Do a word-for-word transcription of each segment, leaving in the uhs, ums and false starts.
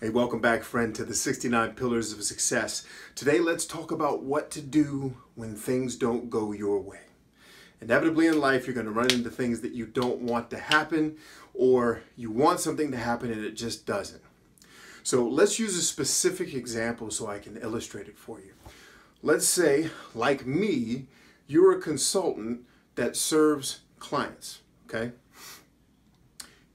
Hey, welcome back, friend, to the sixty-nine Pillars of Success. Today, let's talk about what to do when things don't go your way. Inevitably in life, you're going to run into things that you don't want to happen, or you want something to happen and it just doesn't. So let's use a specific example so I can illustrate it for you. Let's say, like me, you're a consultant that serves clients, okay?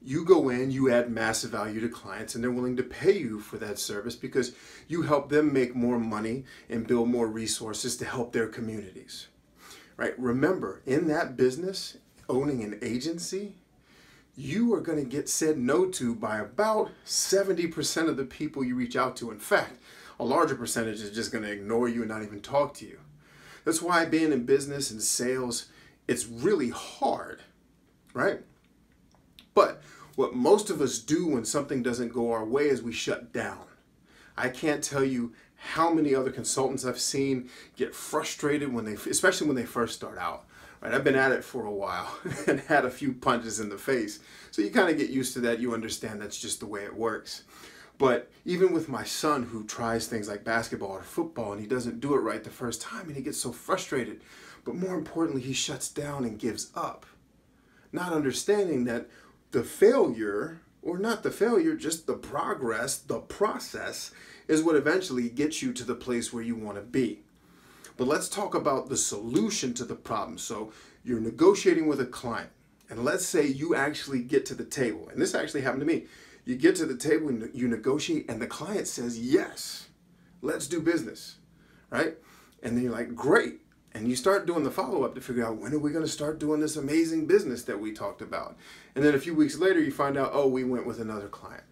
You go in, you add massive value to clients, and they're willing to pay you for that service because you help them make more money and build more resources to help their communities, right? Remember, in that business, owning an agency, you are going to get said no to by about seventy percent of the people you reach out to. In fact, a larger percentage is just going to ignore you and not even talk to you. That's why being in business and sales, it's really hard, right? But what most of us do when something doesn't go our way is we shut down. I can't tell you how many other consultants I've seen get frustrated when they, especially when they first start out. Right? I've been at it for a while and had a few punches in the face. So you kind of get used to that. You understand that's just the way it works. But even with my son who tries things like basketball or football and he doesn't do it right the first time and he gets so frustrated. But more importantly, he shuts down and gives up, not understanding that the failure, or not the failure, just the progress, the process, is what eventually gets you to the place where you want to be. But let's talk about the solution to the problem. So you're negotiating with a client, and let's say you actually get to the table, and this actually happened to me. You get to the table and you negotiate, and the client says, yes, let's do business, right? And then you're like, great. And you start doing the follow-up to figure out, when are we going to start doing this amazing business that we talked about? And then a few weeks later, you find out, oh, we went with another client.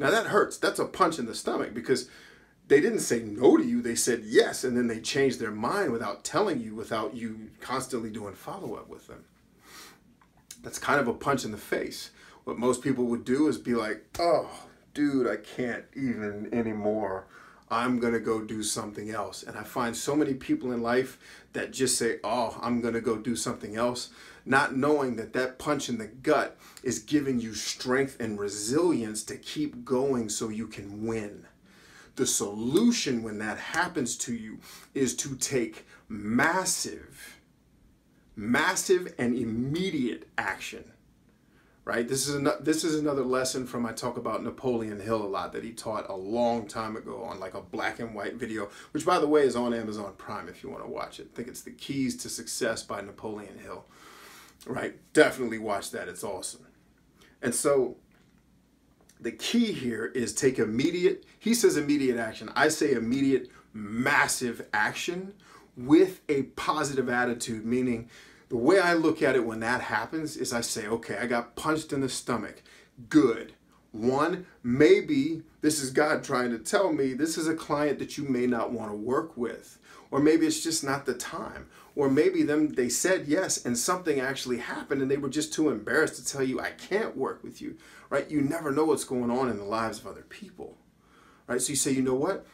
Now that hurts. That's a punch in the stomach because they didn't say no to you. They said yes, and then they changed their mind without telling you, without you constantly doing follow-up with them. That's kind of a punch in the face. What most people would do is be like, oh, dude, I can't even anymore. I'm going to go do something else. And I find so many people in life that just say, oh, I'm going to go do something else, not knowing that that punch in the gut is giving you strength and resilience to keep going so you can win. The solution when that happens to you is to take massive, massive and immediate action. Right? This is, an, this is another lesson from, I talk about Napoleon Hill a lot, that he taught a long time ago on like a black and white video, which by the way is on Amazon Prime if you want to watch it. I think it's The Keys to Success by Napoleon Hill. Right? Definitely watch that. It's awesome. And so the key here is take immediate, he says immediate action. I say immediate massive action with a positive attitude, meaning the way I look at it when that happens is I say, okay, I got punched in the stomach. Good. One, maybe this is God trying to tell me this is a client that you may not want to work with. Or maybe it's just not the time. Or maybe them they said yes and something actually happened and they were just too embarrassed to tell you I can't work with you. Right? You never know what's going on in the lives of other people. Right? So you say, you know what?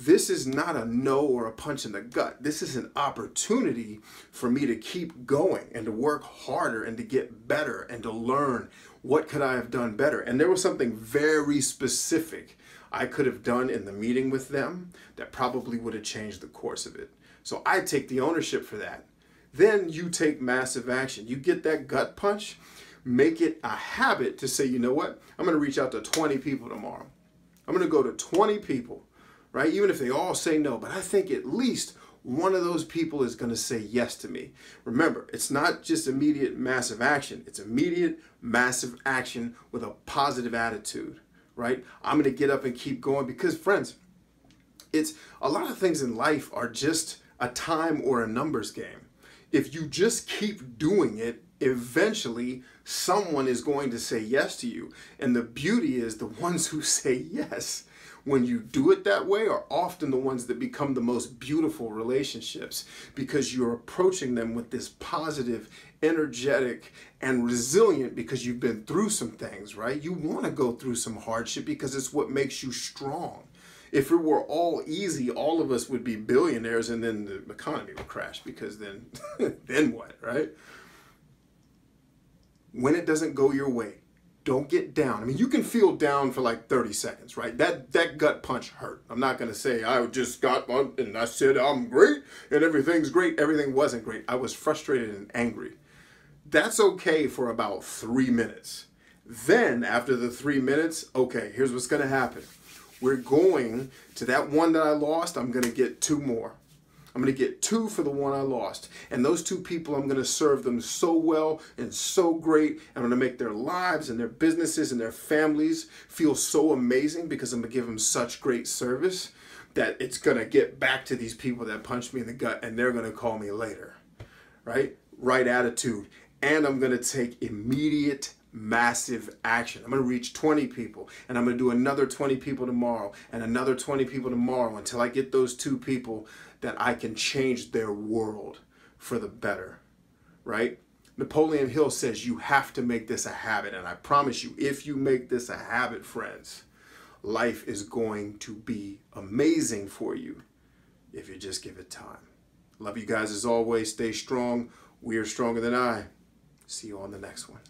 This is not a no or a punch in the gut. This is an opportunity for me to keep going and to work harder and to get better and to learn what could I have done better. And there was something very specific I could have done in the meeting with them that probably would have changed the course of it. So I take the ownership for that. Then you take massive action. You get that gut punch, make it a habit to say, you know what? I'm going to reach out to twenty people tomorrow. I'm going to go to twenty people. Right? Even if they all say no, but I think at least one of those people is going to say yes to me. Remember, it's not just immediate massive action. It's immediate massive action with a positive attitude, right? I'm going to get up and keep going because, friends, it's a lot of things in life are just a time or a numbers game. If you just keep doing it, eventually someone is going to say yes to you. And the beauty is the ones who say yes when you do it that way are often the ones that become the most beautiful relationships because you're approaching them with this positive, energetic, and resilient because you've been through some things, right? You want to go through some hardship because it's what makes you strong. If it were all easy, all of us would be billionaires and then the economy would crash because then, then what, right? When it doesn't go your way, Don't get down. I mean, you can feel down for like thirty seconds, right? That that gut punch hurt. I'm not going to say I just got on and I said I'm great and everything's great. Everything wasn't great. I was frustrated and angry. That's okay for about three minutes. Then after the three minutes, okay, here's what's going to happen. We're going to that one that I lost. I'm going to get two more. I'm going to get two for the one I lost. And those two people, I'm going to serve them so well and so great. And I'm going to make their lives and their businesses and their families feel so amazing because I'm going to give them such great service that it's going to get back to these people that punched me in the gut and they're going to call me later, right? Right attitude. And I'm going to take immediate massive action. I'm going to reach twenty people and I'm going to do another twenty people tomorrow and another twenty people tomorrow until I get those two people that I can change their world for the better, right? Napoleon Hill says you have to make this a habit, and I promise you, if you make this a habit, friends, life is going to be amazing for you if you just give it time. Love you guys as always. Stay strong. We are stronger than I. See you on the next one.